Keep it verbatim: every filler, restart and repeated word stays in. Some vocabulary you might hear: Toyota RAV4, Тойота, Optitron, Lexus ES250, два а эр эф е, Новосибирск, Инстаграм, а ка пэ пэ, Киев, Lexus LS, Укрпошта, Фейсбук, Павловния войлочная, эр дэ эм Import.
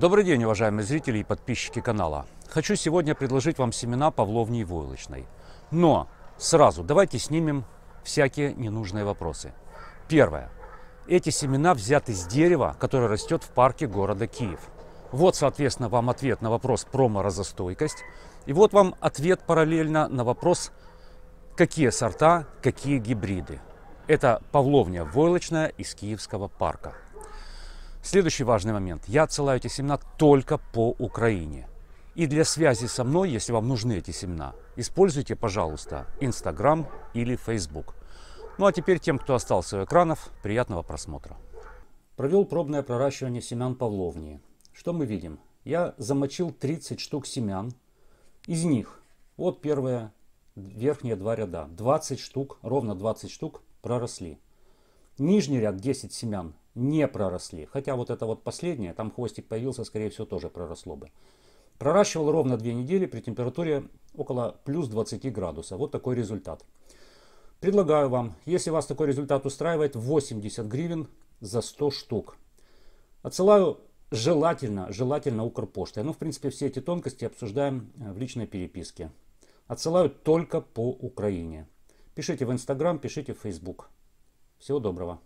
Добрый день, уважаемые зрители и подписчики канала. Хочу сегодня предложить вам семена павловнии войлочной. Но сразу давайте снимем всякие ненужные вопросы. Первое. Эти семена взяты с дерева, которое растет в парке города Киев. Вот, соответственно, вам ответ на вопрос про морозостойкость. И вот вам ответ параллельно на вопрос, какие сорта, какие гибриды. Это павловния войлочная из Киевского парка. Следующий важный момент. Я отсылаю эти семена только по Украине. И для связи со мной, если вам нужны эти семена, используйте, пожалуйста, Инстаграм или Фейсбук. Ну а теперь тем, кто остался у экранов, приятного просмотра. Провел пробное проращивание семян павловнии. Что мы видим? Я замочил тридцать штук семян. Из них вот первые верхние два ряда. двадцать штук, ровно двадцать штук проросли. Нижний ряд десять семян не проросли. Хотя вот это вот последнее, там хвостик появился, скорее всего, тоже проросло бы. Проращивал ровно две недели при температуре около плюс двадцати градусов. Вот такой результат. Предлагаю вам, если вас такой результат устраивает, восемьдесят гривен за сто штук. Отсылаю желательно, желательно Укрпоштой. Ну, в принципе, все эти тонкости обсуждаем в личной переписке. Отсылаю только по Украине. Пишите в Инстаграм, пишите в Фейсбук. Всего доброго.